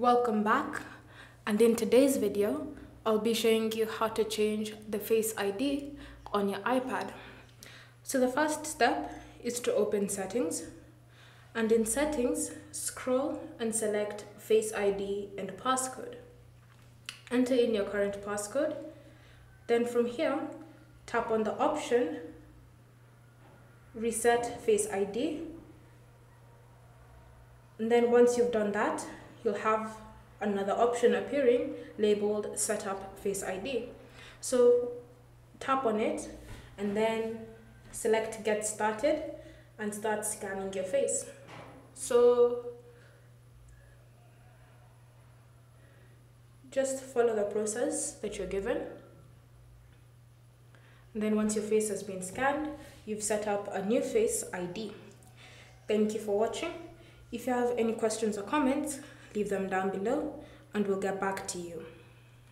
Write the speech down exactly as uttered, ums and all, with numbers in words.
Welcome back, and in today's video I'll be showing you how to change the Face I D on your iPad. So the first step is to open Settings, and in Settings scroll and select Face I D and Passcode. Enter in your current passcode, then from here tap on the option Reset Face I D, and then once you've done that, you'll have another option appearing labeled Setup Face I D. So tap on it and then select Get Started and start scanning your face. So just follow the process that you're given. And then once your face has been scanned, you've set up a new Face I D. Thank you for watching. If you have any questions or comments, leave them down below and we'll get back to you.